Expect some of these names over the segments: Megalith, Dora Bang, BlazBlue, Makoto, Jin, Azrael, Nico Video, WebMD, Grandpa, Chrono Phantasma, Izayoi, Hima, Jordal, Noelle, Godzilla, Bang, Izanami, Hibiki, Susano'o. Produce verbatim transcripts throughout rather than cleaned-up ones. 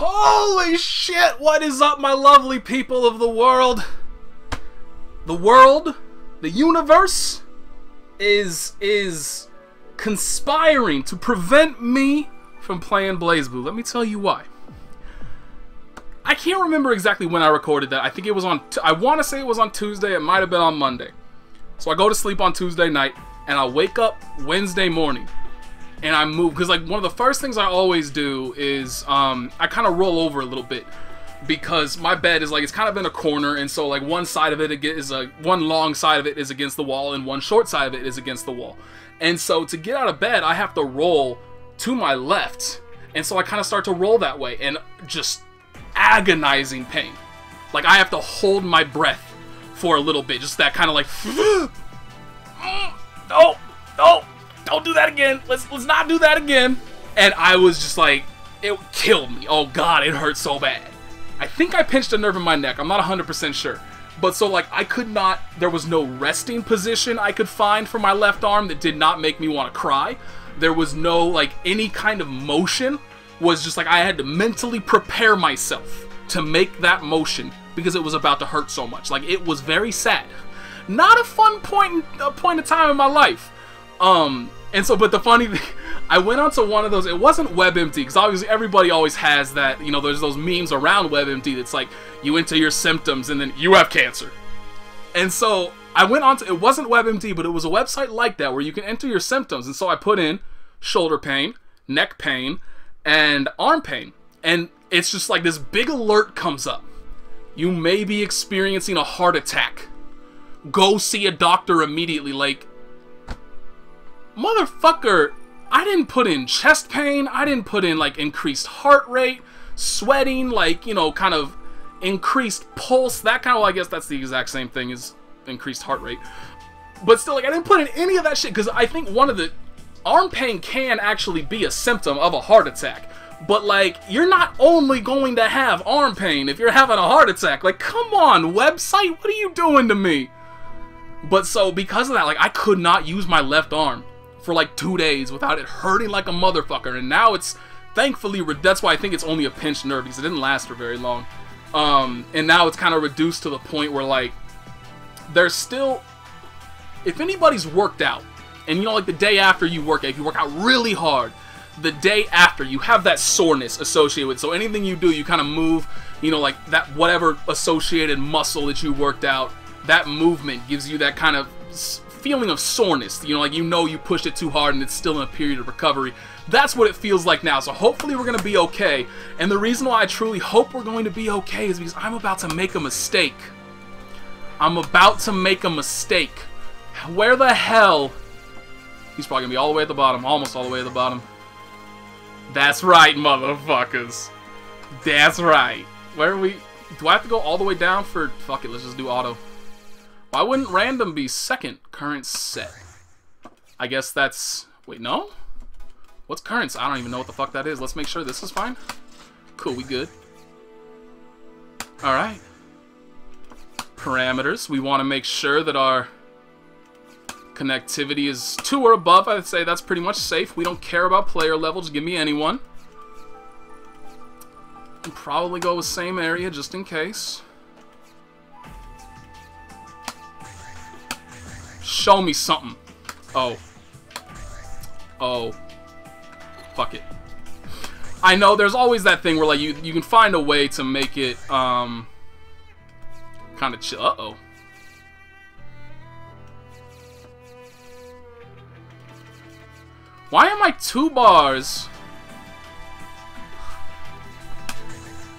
Holy shit, what is up, my lovely people of the world? The world, the universe, is is conspiring to prevent me from playing BlazBlue. Let me tell you why. I can't remember exactly when I recorded that. I think it was on, I want to say it was on Tuesday. It might have been on Monday. So I go to sleep on Tuesday night, and I wake up Wednesday morning. And I move, because like one of the first things I always do is um, I kind of roll over a little bit, because my bed is like, it's kind of in a corner, and so like one side of it is a one long side of it is against the wall, and one short side of it is against the wall. And so to get out of bed, I have to roll to my left, and so I kind of start to roll that way, and just agonizing pain. Like I have to hold my breath for a little bit, just that kind of like, oh, oh. Don't do that again. Let's let's not do that again. And I was just like, it killed me. Oh God, it hurt so bad. I think I pinched a nerve in my neck. I'm not one hundred percent sure. But so like I could not, there was no resting position I could find for my left arm that did not make me want to cry. There was no like any kind of motion. Was just like I had to mentally prepare myself to make that motion because it was about to hurt so much. Like it was very sad. Not a fun point a point of time in my life. Um. And so, but the funny thing, I went onto one of those, it wasn't WebMD, because obviously everybody always has that, you know, there's those memes around WebMD that's like, you enter your symptoms and then you have cancer. And so, I went onto, it wasn't WebMD, but it was a website like that where you can enter your symptoms. And so I put in shoulder pain, neck pain, and arm pain. And it's just like this big alert comes up. You may be experiencing a heart attack. Go see a doctor immediately, like, motherfucker, I didn't put in chest pain, I didn't put in like increased heart rate, sweating, like, you know, kind of increased pulse, that kind of, well, I guess that's the exact same thing as increased heart rate. But still, like, I didn't put in any of that shit, because I think one of the, arm pain can actually be a symptom of a heart attack. But like, you're not only going to have arm pain if you're having a heart attack. Like, come on, website, what are you doing to me? But so, because of that, like, I could not use my left arm for like two days without it hurting like a motherfucker. And now it's thankfully, that's why I think it's only a pinched nerve, because it didn't last for very long. Um, and now it's kind of reduced to the point where like, there's still, if anybody's worked out, and you know, like the day after you work out, if you work out really hard, the day after you have that soreness associated with it. So anything you do, you kind of move, you know, like that, whatever associated muscle that you worked out, that movement gives you that kind of feeling of soreness, you know, like, you know, you pushed it too hard and it's still in a period of recovery. That's what it feels like now. So hopefully we're gonna be okay. And the reason why I truly hope we're going to be okay is because I'm about to make a mistake. I'm about to make a mistake. Where the hell? He's probably gonna be all the way at the bottom, almost all the way at the bottom. That's right, motherfuckers. That's right. Where are we? Do I have to go all the way down for? Fuck it, let's just do auto. Why wouldn't random be second? Current set. I guess that's... Wait, no? What's current? I don't even know what the fuck that is. Let's make sure this is fine. Cool, we good. Alright. Parameters. We want to make sure that our connectivity is two or above. I'd say that's pretty much safe. We don't care about player level. Just give me anyone. We'll probably go with same area just in case. Show me something. Oh. Oh. Fuck it. I know there's always that thing where like you you can find a way to make it um kind of chill. Uh-oh. Why am I two bars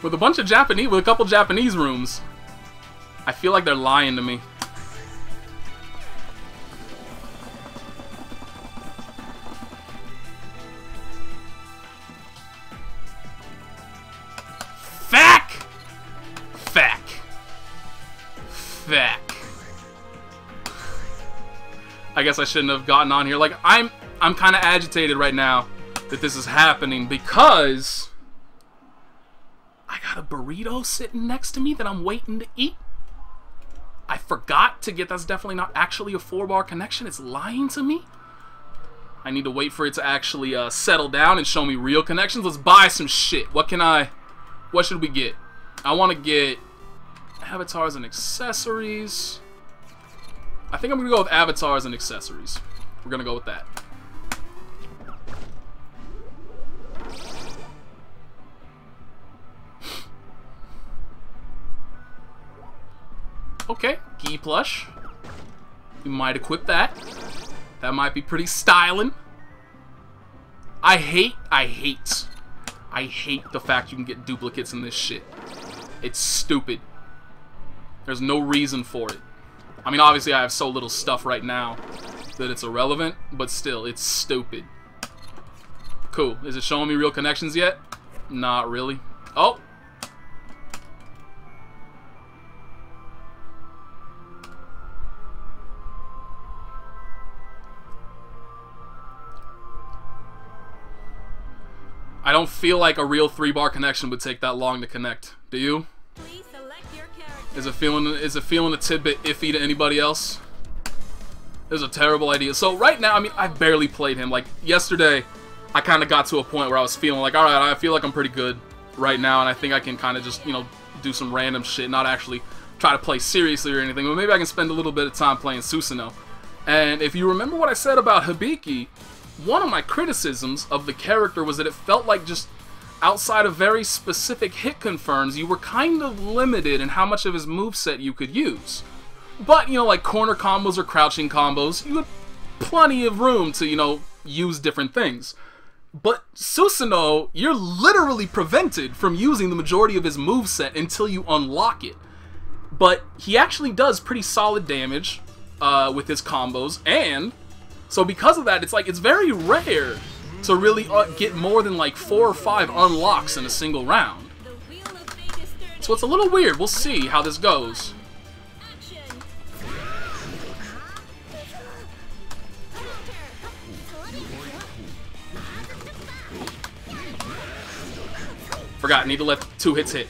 with a bunch of Japanese with a couple Japanese rooms? I feel like they're lying to me. I guess I shouldn't have gotten on here. Like, I'm I'm kind of agitated right now that this is happening, because I got a burrito sitting next to me that I'm waiting to eat. I forgot to get, that's definitely not actually a four bar connection. It's lying to me. I need to wait for it to actually uh, settle down and show me real connections. Let's buy some shit. What can I What should we get? I want to get avatars and accessories. I think I'm going to go with avatars and accessories. We're going to go with that. Okay, Gi plush. You might equip that. That might be pretty styling. I hate, I hate, I hate the fact you can get duplicates in this shit. It's stupid. There's no reason for it. I mean, obviously I have so little stuff right now that it's irrelevant, but still, it's stupid. Cool. Is it showing me real connections yet? Not really. Oh! I don't feel like a real three-bar connection would take that long to connect. Do you? Please select your character. Is it feeling is it feeling a tidbit iffy to anybody else? This is a terrible idea. So right now, I mean, I barely played him. Like yesterday, I kind of got to a point where I was feeling like, all right, I feel like I'm pretty good right now, and I think I can kind of just, you know, do some random shit, not actually try to play seriously or anything. But maybe I can spend a little bit of time playing Susano'o. And if you remember what I said about Hibiki. One of my criticisms of the character was that it felt like, just outside of very specific hit confirms, you were kind of limited in how much of his moveset you could use. But, you know, like corner combos or crouching combos, you had plenty of room to, you know, use different things. But Susano'o, you're literally prevented from using the majority of his moveset until you unlock it. But he actually does pretty solid damage uh, with his combos, and... so because of that, it's like, it's very rare to really uh, get more than like four or five unlocks in a single round. So it's a little weird. We'll see how this goes. Forgot, need to let two hits hit.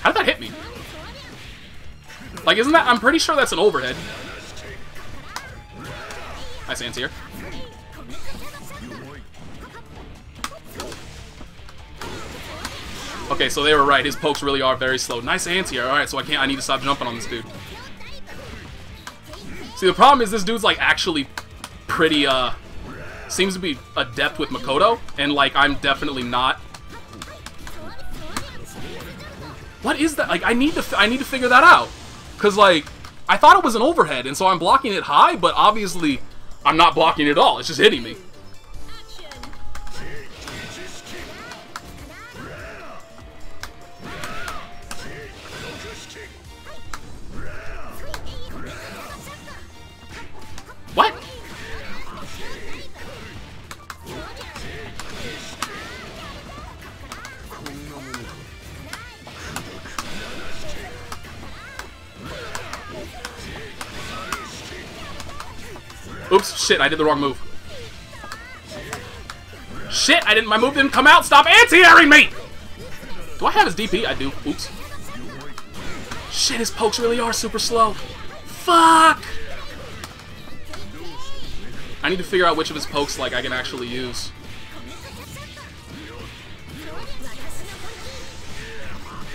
How did that hit me? Like, isn't that... I'm pretty sure that's an overhead. Nice hands here. Okay, so they were right. His pokes really are very slow. Nice hands here. Alright, so I can't... I need to stop jumping on this dude. See, the problem is this dude's, like, actually pretty, uh... seems to be adept with Makoto. And, like, I'm definitely not. What is that? Like, I need to... I need to figure that out. Because, like, I thought it was an overhead, and so I'm blocking it high, but obviously I'm not blocking it at all. It's just hitting me. What? Oops, shit, I did the wrong move. Shit, I didn't, my move didn't come out. Stop anti-airing me! Do I have his D P? I do. Oops. Shit, his pokes really are super slow. Fuck! I need to figure out which of his pokes, like, I can actually use.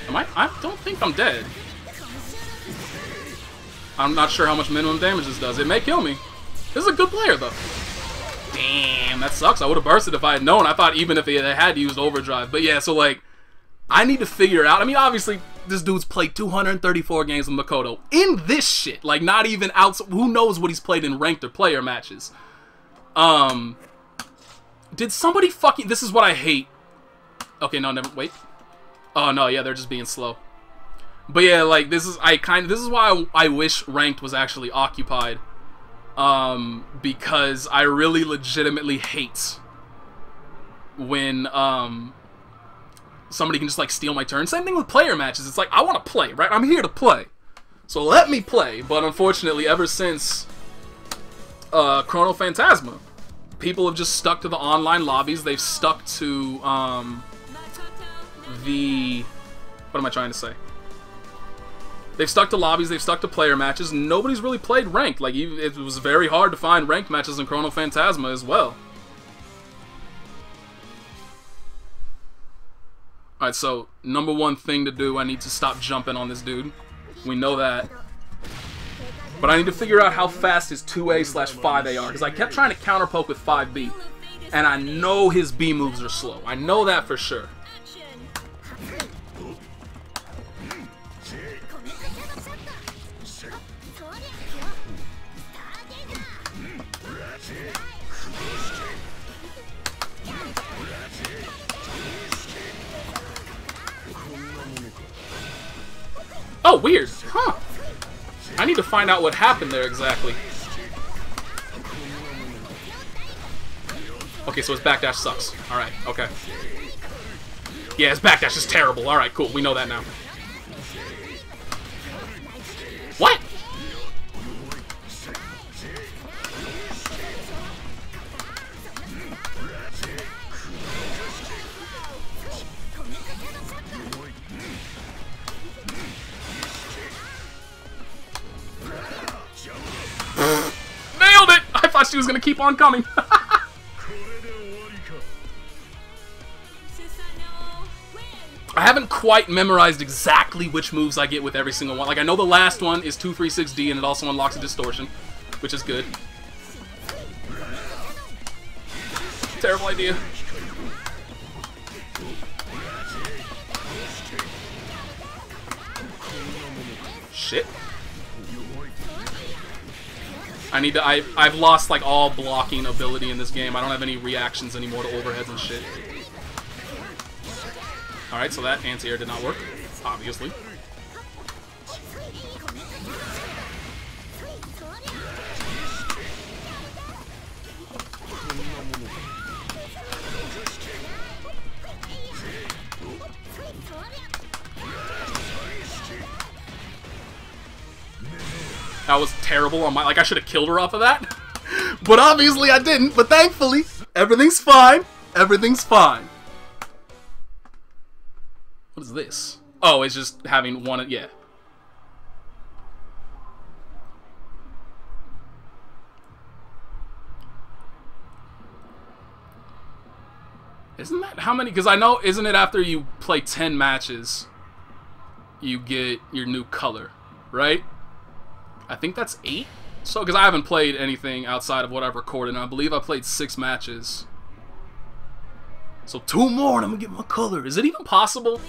Am I? I don't think I'm dead. I'm not sure how much minimum damage this does. It may kill me. This is a good player, though. Damn, that sucks. I would have bursted if I had known. I thought even if he had used overdrive. But yeah, so, like, I need to figure out. I mean, obviously, this dude's played two hundred thirty-four games with Makoto. In this shit. Like, not even out. Who knows what he's played in ranked or player matches. Um, did somebody fucking... This is what I hate. Okay, no, never... Wait. Oh, no, yeah, they're just being slow. But yeah, like, this is... I kind of... This is why I, I wish ranked was actually occupied. Um, because I really legitimately hate when, um, somebody can just, like, steal my turn. Same thing with player matches. It's like, I want to play, right? I'm here to play. So let me play. But unfortunately, ever since, uh, Chrono Phantasma, people have just stuck to the online lobbies. They've stuck to, um, the, what am I trying to say? They've stuck to lobbies, they've stuck to player matches, and nobody's really played ranked. Like, it was very hard to find ranked matches in Chrono Phantasma as well. Alright, so, number one thing to do, I need to stop jumping on this dude. We know that. But I need to figure out how fast his two A slash five A are, because I kept trying to counterpoke with five B. And I know his B moves are slow. I know that for sure. Oh, weird. Huh. I need to find out what happened there exactly. Okay, so his backdash sucks. Alright, okay. Yeah, his backdash is terrible. Alright, cool. We know that now. What? I thought she was gonna keep on coming. I haven't quite memorized exactly which moves I get with every single one. Like, I know the last one is two three six D, and it also unlocks a distortion, which is good. Terrible idea. Shit. I need to, I, I've lost like all blocking ability in this game. I don't have any reactions anymore to overheads and shit. Alright, so that anti-air did not work, obviously. That was terrible on my, like, I should have killed her off of that. But obviously I didn't, but thankfully, everything's fine. Everything's fine. What is this? Oh, it's just having one, yeah. Isn't that how many, because I know, isn't it after you play ten matches, you get your new color, right? I think that's eight? So, because I haven't played anything outside of what I've recorded, and I believe I played six matches. So two more and I'm going to get my color. Is it even possible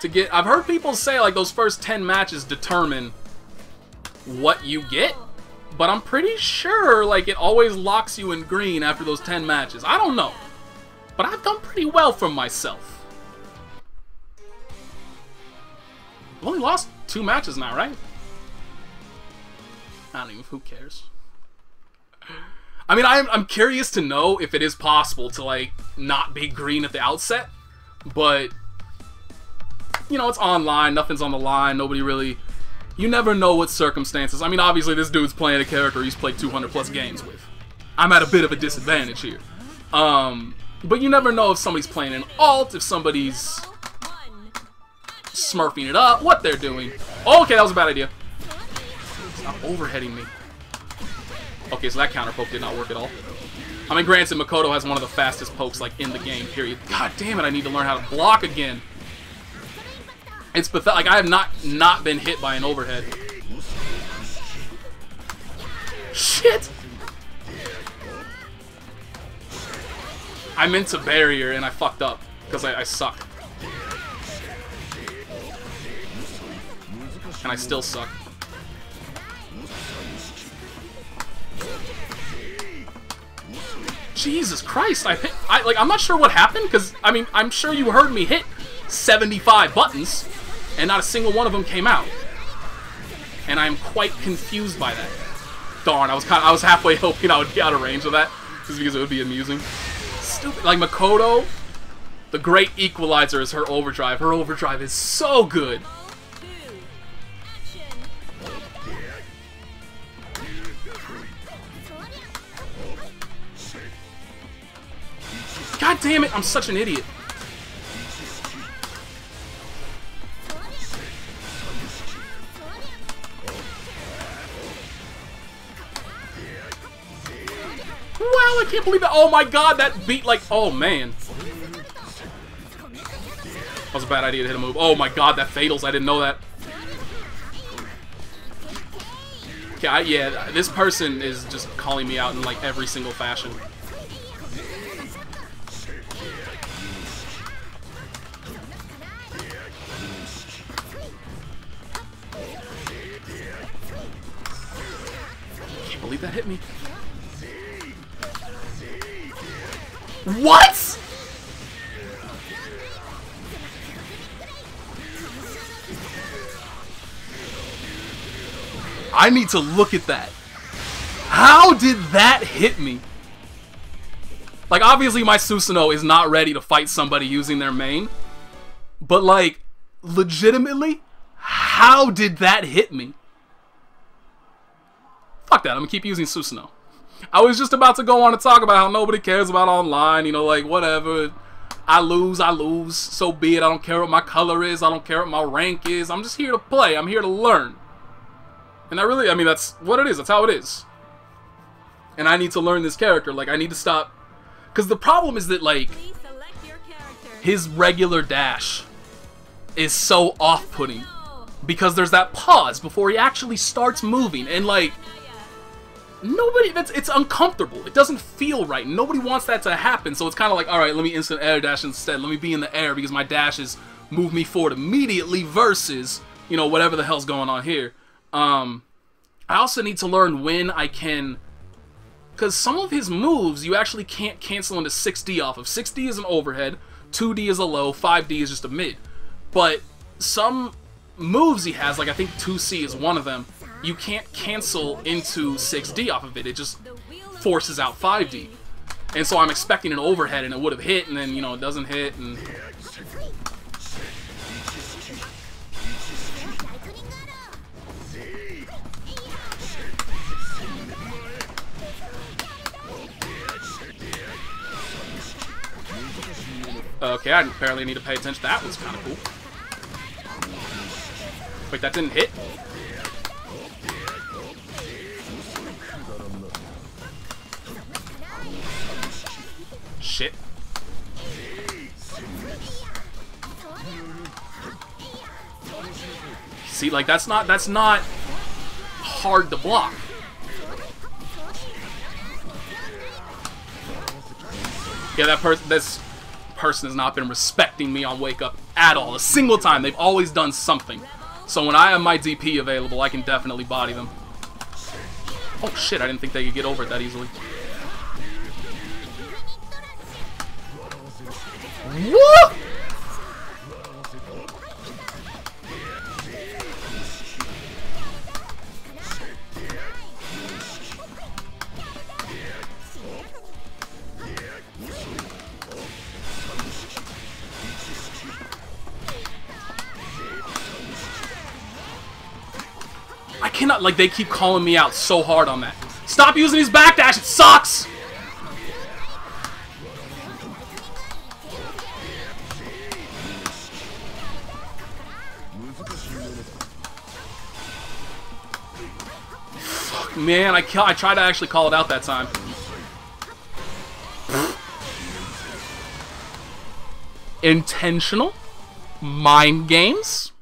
to get... I've heard people say, like, those first ten matches determine what you get, but I'm pretty sure, like, it always locks you in green after those ten matches. I don't know, but I've done pretty well for myself. I've only lost two matches now, right? I don't even, who cares? I mean, I'm, I'm curious to know if it is possible to, like, not be green at the outset, but, you know, it's online, nothing's on the line, nobody really, you never know what circumstances. I mean, obviously this dude's playing a character he's played two hundred plus games with. I'm at a bit of a disadvantage here. Um, but you never know if somebody's playing an alt, if somebody's smurfing it up, what they're doing. Oh, okay, that was a bad idea. Not overheading me. Okay, so that counter poke did not work at all. I mean, granted, Makoto has one of the fastest pokes, like, in the game, period. God damn it, I need to learn how to block again. It's pathetic. Like, I have not not been hit by an overhead. Shit! I meant to barrier, and I fucked up, because I, I suck. And I still suck. Jesus Christ, I hit, I, like, I'm not sure what happened, because, I mean, I'm sure you heard me hit seventy-five buttons, and not a single one of them came out. And I'm quite confused by that. Darn, I was kind of, I was halfway hoping I would get out of range of that, just because it would be amusing. Stupid, like, Makoto, the great equalizer is her overdrive. Her overdrive is so good. God damn it, I'm such an idiot. Wow, I can't believe it. Oh my god, that beat like, oh man. That was a bad idea to hit a move. Oh my god, that fatals. I didn't know that. Okay, I, yeah, this person is just calling me out in like every single fashion. I can't believe that hit me. What?! I need to look at that. How did that hit me? Like, obviously my Susano'o is not ready to fight somebody using their main. But, like, legitimately, how did that hit me? Fuck that, I'm gonna keep using Susano'o. I was just about to go on to talk about how nobody cares about online, you know, like, whatever. I lose, I lose, so be it. I don't care what my color is, I don't care what my rank is. I'm just here to play, I'm here to learn. And I really, I mean, that's what it is. That's how it is. And I need to learn this character. Like, I need to stop. Because the problem is that, like, his regular dash is so off-putting. Because there's that pause before he actually starts moving. And, like, nobody, that's, it's uncomfortable. It doesn't feel right. Nobody wants that to happen. So it's kind of like, all right, let me instant air dash instead. Let me be in the air because my dashes move me forward immediately versus, you know, whatever the hell's going on here. Um, I also need to learn when I can, because some of his moves you actually can't cancel into six D off of. six D is an overhead, two D is a low, five D is just a mid. But some moves he has, like I think two C is one of them, you can't cancel into six D off of it. It just forces out five D. And so I'm expecting an overhead and it would have hit and then, you know, it doesn't hit and... Okay, I apparently need to pay attention. That was kind of cool. Wait, that didn't hit? Shit. See, like, that's not, that's not hard to block. Yeah, that person, that's... person has not been respecting me on Wake Up at all. A single time. They've always done something. So when I have my D P available, I can definitely body them. Oh shit, I didn't think they could get over it that easily. Woo! Cannot, like, they keep calling me out so hard on that. Stop using his backdash, it sucks! Fuck, man, I, I tried to actually call it out that time. Intentional mind games?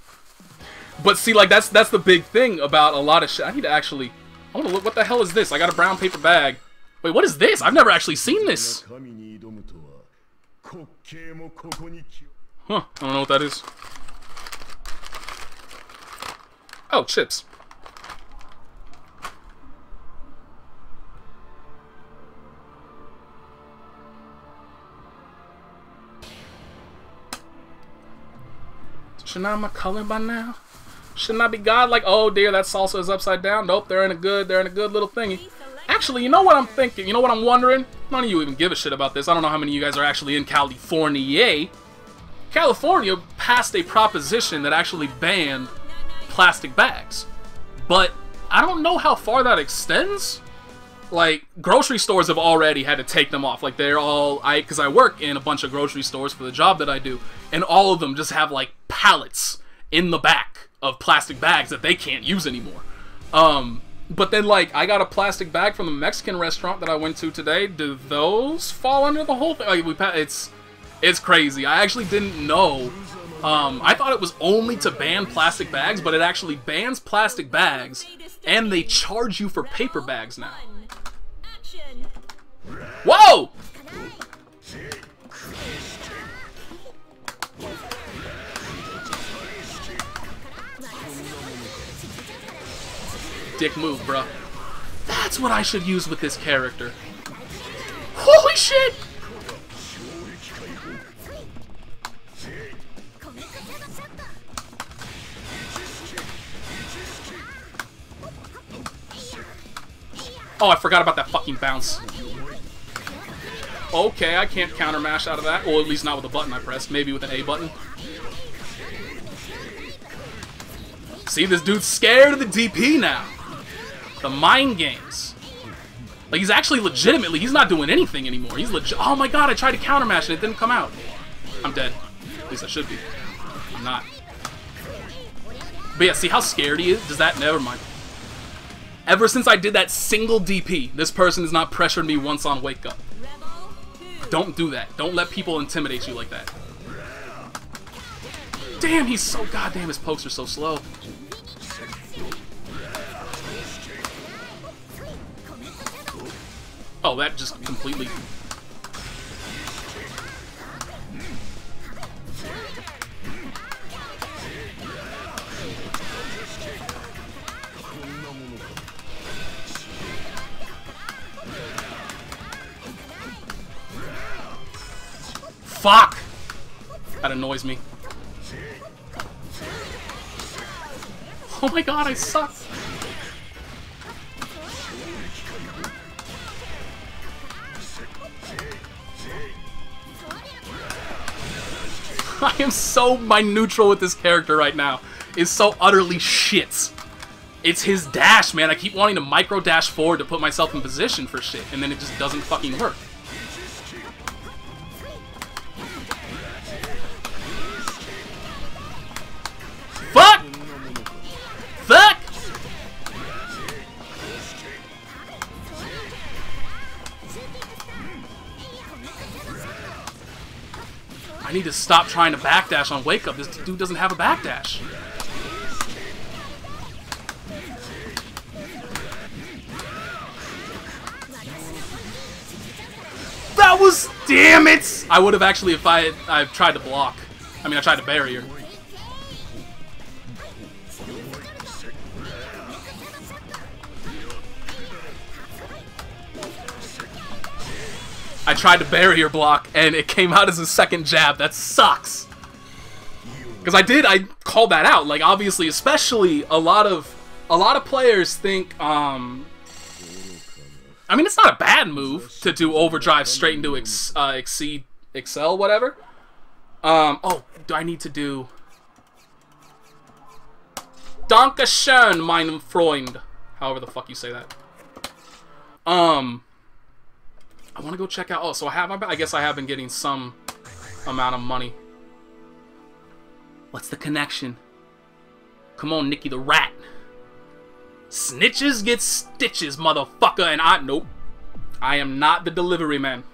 But see, like, that's that's the big thing about a lot of shit. I need to actually... I want to look... What the hell is this? I got a brown paper bag. Wait, what is this? I've never actually seen this. Huh. I don't know what that is. Oh, chips. Shouldn't I have my color by now? Shouldn't I be god? Like, oh dear, that salsa is upside down. Nope, they're in a good, they're in a good little thingy. Actually, you know what I'm thinking? You know what I'm wondering? None of you even give a shit about this. I don't know how many of you guys are actually in California. California passed a proposition that actually banned plastic bags. But I don't know how far that extends. Like, grocery stores have already had to take them off. Like, they're all... I, 'cause I work in a bunch of grocery stores for the job that I do. And all of them just have, like, pallets in the back of plastic bags that they can't use anymore. Um, But then, like, I got a plastic bag from the Mexican restaurant that I went to today. Do those fall under the whole thing? Like, we, it's, it's crazy. I actually didn't know. Um, I thought it was only to ban plastic bags, but it actually bans plastic bags, and they charge you for paper bags now. Whoa! Dick move, bruh. That's what I should use with this character. Holy shit! Oh, I forgot about that fucking bounce. Okay, I can't counter mash out of that. Or at least not with a button I pressed. Maybe with an A button. See, this dude's scared of the D P now. The mind games. Like, he's actually legitimately, he's not doing anything anymore. He's legit. Oh my god, I tried to counter mash and it didn't come out. I'm dead. At least I should be. I'm not. But yeah, see how scared he is? Does that? Never mind. Ever since I did that single D P, this person has not pressured me once on Wake Up. Don't do that. Don't let people intimidate you like that. Damn, he's so goddamn, his pokes are so slow. Oh, that just completely... Fuck! That annoys me. Oh my god, I suck! I am so... my neutral with this character right now. It's so utterly shit. It's his dash, man. I keep wanting to micro dash forward to put myself in position for shit, and then it just doesn't fucking work. I need to stop trying to backdash on Wake Up. This dude doesn't have a backdash. That was... damn it! I would have actually if I had I've tried to block. I mean, I tried to barrier. I tried to barrier block, and it came out as a second jab. That sucks. Because I did, I called that out. Like, obviously, especially a lot of, a lot of players think, um... I mean, it's not a bad move to do overdrive straight into ex, uh, exceed, excel, whatever. Um, oh, do I need to do... Dankeschön, mein Freund. However the fuck you say that. Um... I want to go check out... Oh, so I have... I guess I have been getting some amount of money. What's the connection? Come on, Nikki the Rat. Snitches get stitches, motherfucker. And I... Nope. I am not the delivery man.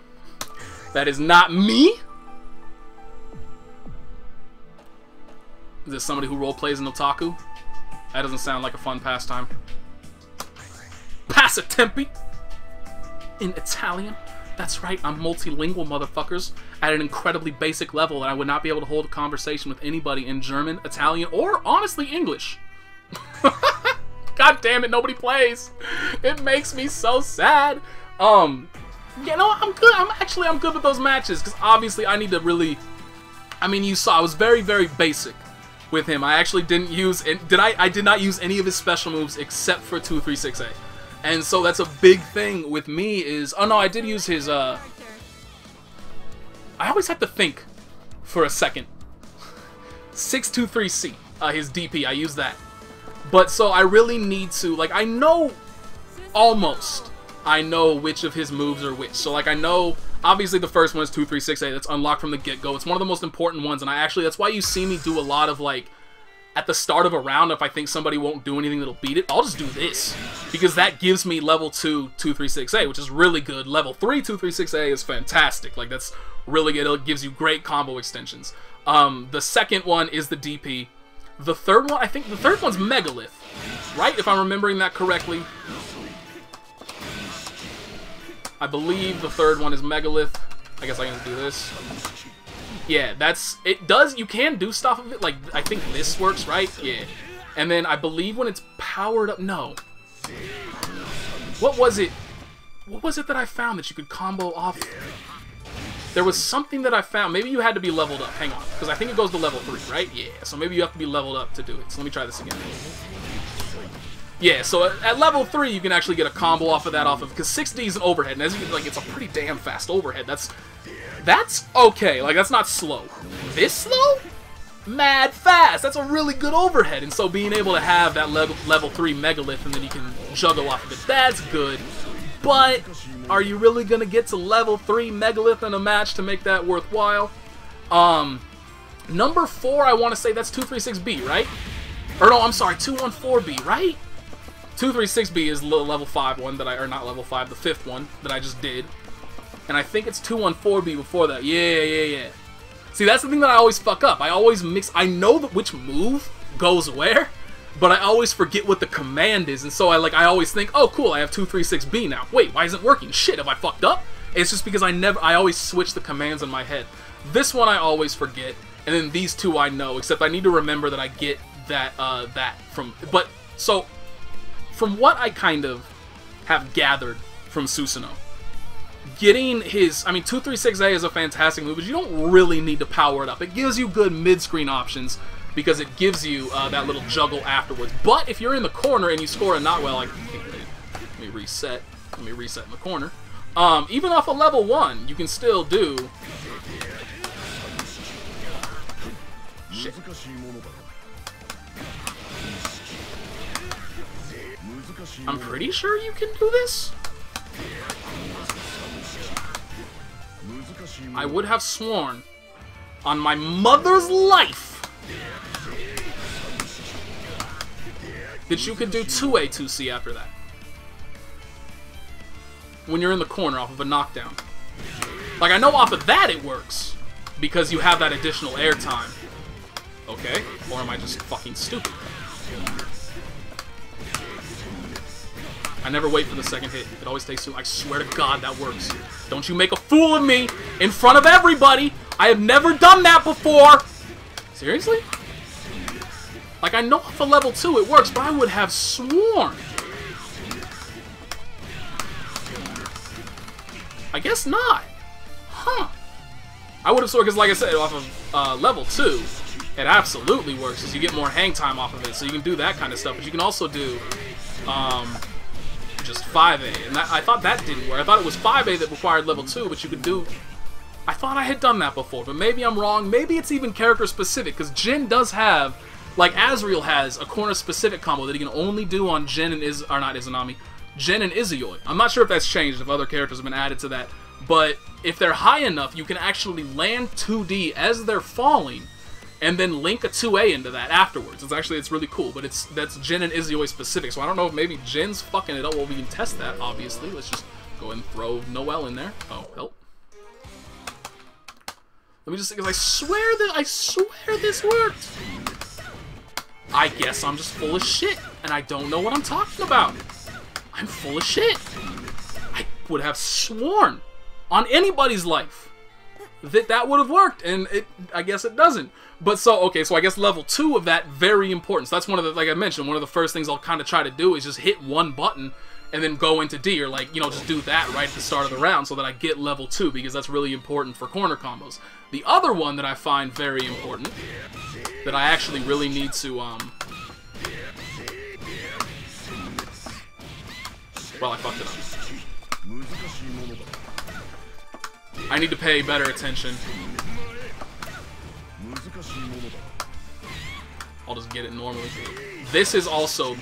That is not me. Is this somebody who roleplays an otaku? That doesn't sound like a fun pastime. Passatempi. In Italian. That's right, I'm multilingual, motherfuckers, at an incredibly basic level, and I would not be able to hold a conversation with anybody in German, Italian, or, honestly, English. God damn it, nobody plays. It makes me so sad. Um, you know, I'm good. I'm actually, I'm good with those matches, because obviously I need to really, I mean, you saw, I was very, very basic with him. I actually didn't use, did I, I did not use any of his special moves except for two three six A. And so that's a big thing with me is... Oh, no, I did use his, uh... I always have to think for a second. six two three C, uh, his D P, I use that. But so I really need to... Like, I know... Almost. I know which of his moves are which. So, like, I know... Obviously, the first one is two three six A. That's unlocked from the get-go. It's one of the most important ones. And I actually... That's why you see me do a lot of, like... at the start of a round, if I think somebody won't do anything that'll beat it, I'll just do this, because that gives me level two two three six A, which is really good. Level three two three six A is fantastic. Like, that's really good. It gives you great combo extensions. Um, the second one is the D P. The third one, I think the third one's Megalith, right? If I'm remembering that correctly. I believe the third one is Megalith. I guess I can do this. Yeah, that's, it does, you can do stuff with it, like, I think this works, right? Yeah. And then I believe when it's powered up, no. What was it? What was it that I found that you could combo off? There was something that I found, maybe you had to be leveled up, hang on, because I think it goes to level three, right? Yeah, so maybe you have to be leveled up to do it, so let me try this again. Yeah, so at level three, you can actually get a combo off of that, off of, because six D is an overhead, and as you can, like, it's a pretty damn fast overhead. That's, that's okay, like, that's not slow. This slow? Mad fast! That's a really good overhead, and so being able to have that level, level three Megalith, and then you can juggle off of it, that's good. But, are you really gonna get to level three Megalith in a match to make that worthwhile? Um, number four, I wanna say that's two three six B, right? Or no, I'm sorry, two one four B, right? two three six B is the level five one that I, or not level five, the fifth one that I just did. And I think it's two one four B before that. Yeah, yeah, yeah. See, that's the thing that I always fuck up. I always mix, I know that which move goes where, but I always forget what the command is. And so I like, I always think, oh cool, I have two three six B now. Wait, why isn't it working? Shit, have I fucked up? It's just because I never, I always switch the commands in my head. This one I always forget. And then these two I know, except I need to remember that I get that, uh, that from, but, so, from what I kind of have gathered from Susano'o, getting his, I mean, two three six A is a fantastic move, but you don't really need to power it up. It gives you good mid-screen options because it gives you uh, that little juggle afterwards. But if you're in the corner and you score a not well, like, let me reset, let me reset in the corner. Um, even off of level one, you can still do. Shit. I'm pretty sure you can do this? I would have sworn on my mother's life that you could do two A two C after that. When you're in the corner off of a knockdown. Like, I know off of that it works, because you have that additional air time. Okay, or am I just fucking stupid? I never wait for the second hit. It always takes two. I swear to God that works. Don't you make a fool of me in front of everybody. I have never done that before. Seriously? Like, I know for level two it works, but I would have sworn. I guess not. Huh. I would have sworn, because like I said, off of uh, level two, it absolutely works, because you get more hang time off of it. So you can do that kind of stuff, but you can also do... Um, just five A, and that, I thought that didn't work. I thought it was five A that required level two, but you could do... I thought I had done that before, but maybe I'm wrong. Maybe it's even character-specific, because Jin does have, like Azrael has, a corner-specific combo that he can only do on Jin and Iz... or not Izanami, Jin and Izayoi. I'm not sure if that's changed, if other characters have been added to that, but if they're high enough, you can actually land two D as they're falling, and then link a two A into that afterwards. It's actually, it's really cool, but it's, that's Jin and Izayoi specific, so I don't know if maybe Jin's fucking it up. Well, we can test that, obviously. Let's just go ahead and throw Noelle in there. Oh, help. Let me just, because I swear that, I swear this worked. I guess I'm just full of shit, and I don't know what I'm talking about. I'm full of shit. I would have sworn on anybody's life that that would have worked, and it, I guess it doesn't. But so, okay, so I guess level two of that, very important. So that's one of the, like I mentioned, one of the first things I'll kind of try to do is just hit one button and then go into D, or like, you know, just do that right at the start of the round so that I get level two, because that's really important for corner combos. The other one that I find very important, that I actually really need to, um... well, I fucked it up. I need to pay better attention. I'll just get it normally. This is also...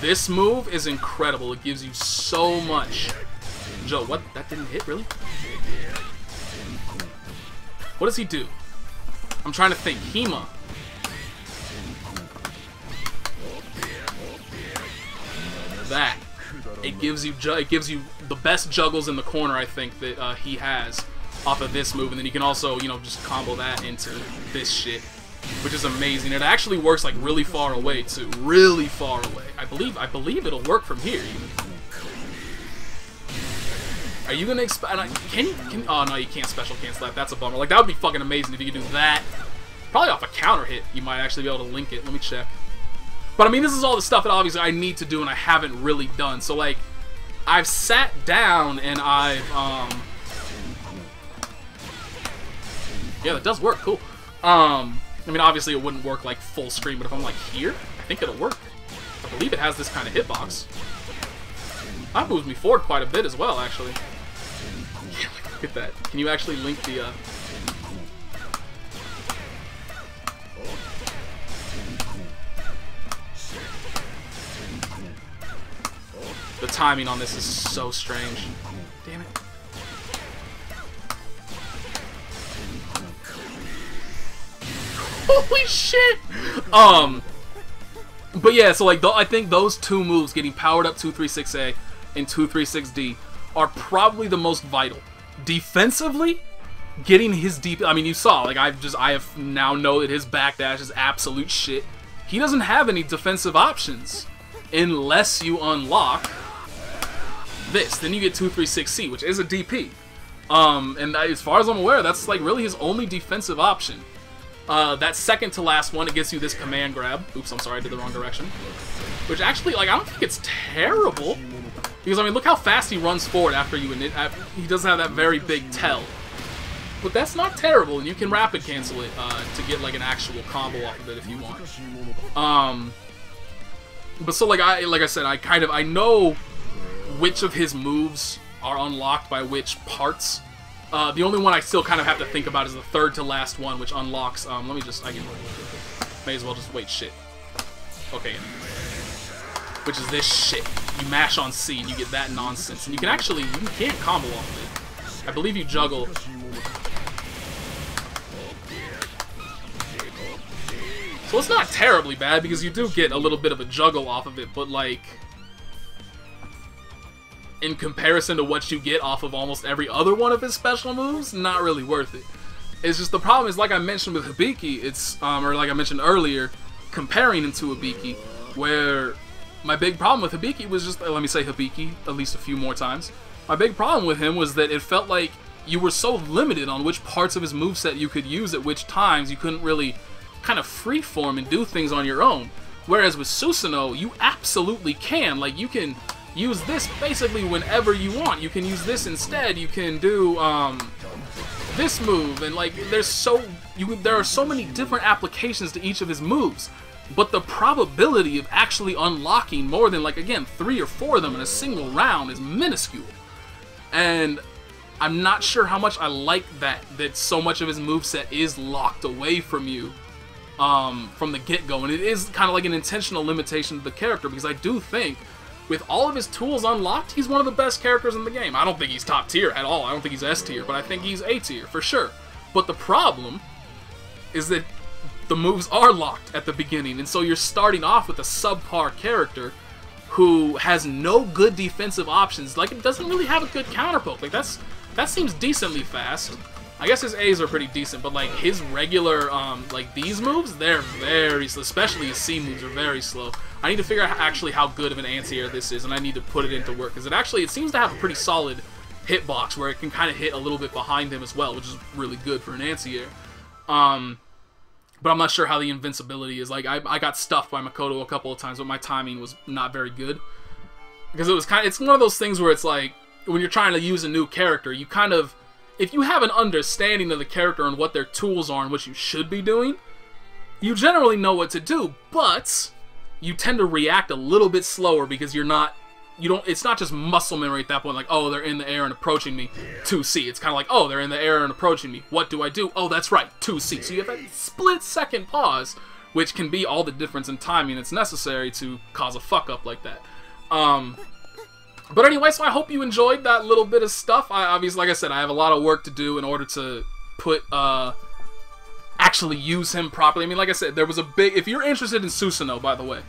this move is incredible. It gives you so much. Joe, what? That didn't hit, really? What does he do? I'm trying to think. Hima. that, it gives you ju it gives you the best juggles in the corner, I think, that uh, he has off of this move, and then you can also, you know, just combo that into this shit, which is amazing. It actually works like really far away too, really far away. I believe I believe it'll work from here. Even. Are you gonna exp? Can you? Can, oh no, you can't special cancel that. That's a bummer. Like that would be fucking amazing if you could do that. Probably off a counter hit, you might actually be able to link it. Let me check. But I mean, this is all the stuff that obviously I need to do and I haven't really done. So like, I've sat down and I've um. Yeah, that does work. Cool. Um, I mean, obviously it wouldn't work like full screen, but if I'm like here, I think it'll work. I believe it has this kind of hitbox. That moves me forward quite a bit as well, actually. Yeah, look at that. Can you actually link the? Uh... The timing on this is so strange. Damn it. Holy shit! Um, but yeah, so like, th I think those two moves, getting powered up two three six A and two three six D, are probably the most vital. Defensively, getting his deep, I mean, you saw, like, I've just, I have now know that his backdash is absolute shit. He doesn't have any defensive options unless you unlock this. Then you get two three six C, which is a D P. Um, and as far as I'm aware, that's like really his only defensive option. Uh, that second to last one, it gets you this command grab. Oops, I'm sorry, I did the wrong direction. Which actually, like, I don't think it's terrible. Because, I mean, look how fast he runs forward after you init. He doesn't have that very big tell. But that's not terrible, and you can rapid cancel it uh, to get, like, an actual combo off of it if you want. Um, but so, like I, like I said, I kind of, I know which of his moves are unlocked by which parts. Uh, the only one I still kind of have to think about is the third to last one, which unlocks, um, let me just, I can, may as well just, wait, shit. Okay. Which is this shit. You mash on C and you get that nonsense. And you can actually, you can't combo off of it. I believe you juggle. So it's not terribly bad, because you do get a little bit of a juggle off of it, but like, in comparison to what you get off of almost every other one of his special moves, not really worth it. It's just the problem is, like I mentioned with Hibiki, it's, um, or like I mentioned earlier, comparing him to Hibiki, where my big problem with Hibiki was just, let me say Hibiki at least a few more times, my big problem with him was that it felt like you were so limited on which parts of his moveset you could use at which times. You couldn't really kind of freeform and do things on your own. Whereas with Susano'o, you absolutely can. Like, you can use this basically whenever you want. You can use this instead. You can do um, this move, and like there's so you there are so many different applications to each of his moves. But the probability of actually unlocking more than like again three or four of them in a single round is minuscule. And I'm not sure how much I like that that so much of his moveset is locked away from you um, from the get-go, and it is kind of like an intentional limitation of the character, because I do think, with all of his tools unlocked, he's one of the best characters in the game. I don't think he's top tier at all. I don't think he's S tier, but I think he's A tier for sure. But the problem is that the moves are locked at the beginning, and so you're starting off with a subpar character who has no good defensive options. Like, it doesn't really have a good counterpoke. Like, that's that seems decently fast. I guess his A's are pretty decent, but like his regular, um, like these moves, they're very slow. Especially his C moves are very slow. I need to figure out actually how good of an anti-air this is, and I need to put it into work, because it actually, it seems to have a pretty solid hitbox where it can kind of hit a little bit behind him as well, which is really good for an anti-air. Um, but I'm not sure how the invincibility is. Like, I, I got stuffed by Makoto a couple of times, but my timing was not very good, because it was kind of, it's one of those things where it's like, when you're trying to use a new character, you kind of, if you have an understanding of the character and what their tools are and what you should be doing, you generally know what to do, but you tend to react a little bit slower, because you're not, you don't, it's not just muscle memory at that point, like, oh, they're in the air and approaching me, two C. It's kind of like, oh, they're in the air and approaching me, what do I do? Oh, that's right, two C. So you have that split second pause, which can be all the difference in timing that's necessary to cause a fuck up like that. Um... But anyway, so I hope you enjoyed that little bit of stuff. I obviously, like I said, I have a lot of work to do in order to put, uh, actually use him properly. I mean, like I said, there was a big, if you're interested in Susano'o, by the way,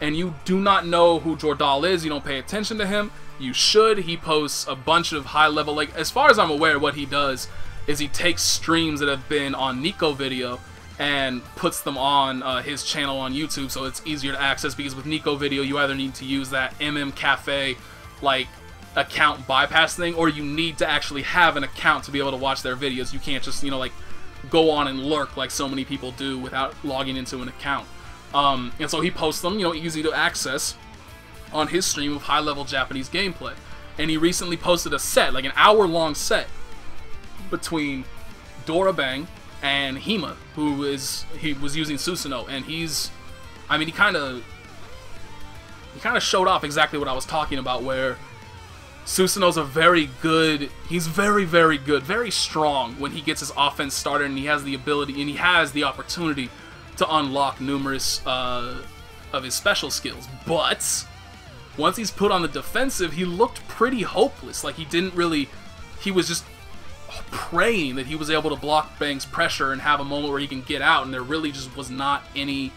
and you do not know who Jordal is, you don't pay attention to him, you should. He posts a bunch of high-level, like, as far as I'm aware, what he does is he takes streams that have been on Nico Video and puts them on uh, his channel on YouTube, so it's easier to access, because with Nico Video, you either need to use that M M Cafe, like, account bypass thing, or you need to actually have an account to be able to watch their videos. You can't just, you know, like, go on and lurk like so many people do without logging into an account. Um, and so he posts them, you know, easy to access on his stream of high-level Japanese gameplay. And he recently posted a set, like an hour-long set, between Dora Bang and Hima, who is, he was using Susano'o, and he's, I mean, he kind of, he kind of showed off exactly what I was talking about, where Susano's a very good, he's very, very good, very strong when he gets his offense started, and he has the ability, and he has the opportunity to unlock numerous uh, of his special skills. But once he's put on the defensive, he looked pretty hopeless. Like, he didn't really, he was just praying that he was able to block Bang's pressure and have a moment where he can get out, and there really just was not any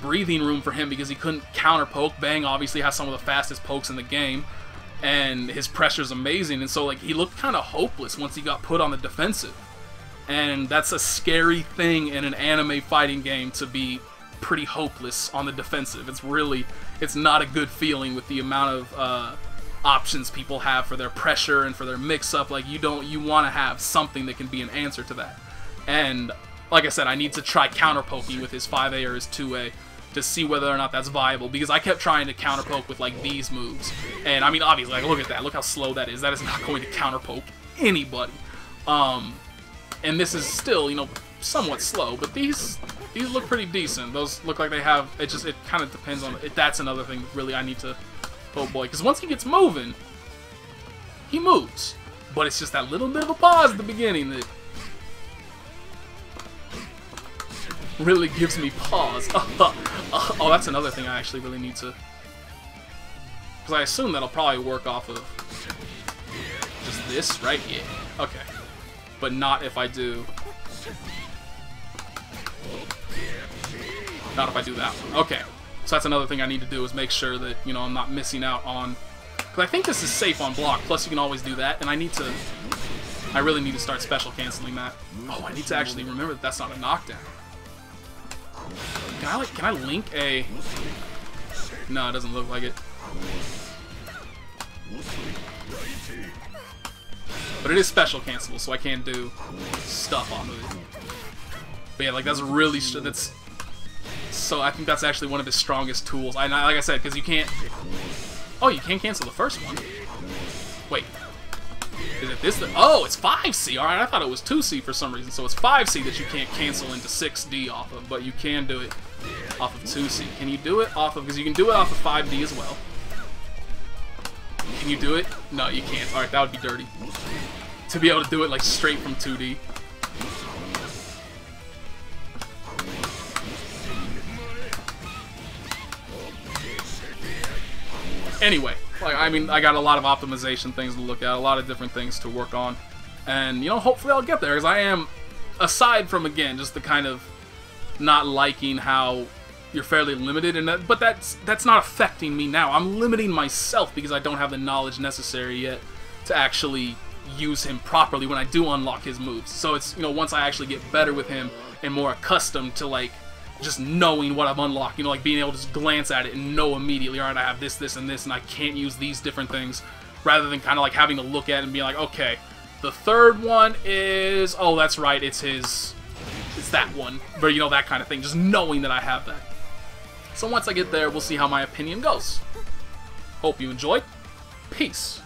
breathing room for him, because he couldn't counter poke. Bang obviously has some of the fastest pokes in the game, and his pressure's amazing, and so, like, he looked kind of hopeless once he got put on the defensive. And that's a scary thing in an anime fighting game, to be pretty hopeless on the defensive. It's really, it's not a good feeling with the amount of uh, options people have for their pressure and for their mix-up. Like, you don't, you want to have something that can be an answer to that. And, like I said, I need to try counterpoking with his five A or his two A. To see whether or not that's viable, because I kept trying to counterpoke with, like, these moves, and I mean, obviously, like, look at that, look how slow that is. That is not going to counterpoke anybody. Um, and this is still, you know, somewhat slow, but these these look pretty decent. Those look like they have, it just, it kind of depends on it. That's another thing that really I need to, oh boy, because once he gets moving, he moves, but it's just that little bit of a pause at the beginning that really gives me pause. Oh, that's another thing I actually really need to, because I assume that'll probably work off of just this, right? Yeah. Okay. But not if I do, not if I do that one. Okay. So that's another thing I need to do, is make sure that, you know, I'm not missing out on, because I think this is safe on block, plus you can always do that, and I need to, I really need to start special canceling that. Oh, I need to actually remember that that's not a knockdown. Can I, like, can I link a... No, it doesn't look like it. But it is special cancelable, so I can do stuff off of it. But yeah, like, that's really... That's... So I think that's actually one of his strongest tools. I, like I said, because you can't... Oh, you can cancel the first one. Wait. Is it this thing? Oh, it's five C. Alright, I thought it was two C for some reason. So it's five C that you can't cancel into six D off of, but you can do it off of two C. Can you do it off of, because you can do it off of five D as well. Can you do it? No, you can't. Alright, that would be dirty. To be able to do it, like, straight from two D. Anyway. Like, I mean, I got a lot of optimization things to look at, a lot of different things to work on, and, you know, hopefully I'll get there, because I am, aside from, again, just the kind of not liking how you're fairly limited, and that, but that's, that's not affecting me now. I'm limiting myself because I don't have the knowledge necessary yet to actually use him properly when I do unlock his moves. So it's, you know, once I actually get better with him and more accustomed to, like, just knowing what I've unlocked, you know, like being able to just glance at it and know immediately, all right, I have this, this, and this, and I can't use these different things, rather than kind of like having to look at it and be like, okay, the third one is, oh, that's right, it's his, it's that one, but, you know, that kind of thing, just knowing that I have that. So once I get there, we'll see how my opinion goes. Hope you enjoyed. Peace.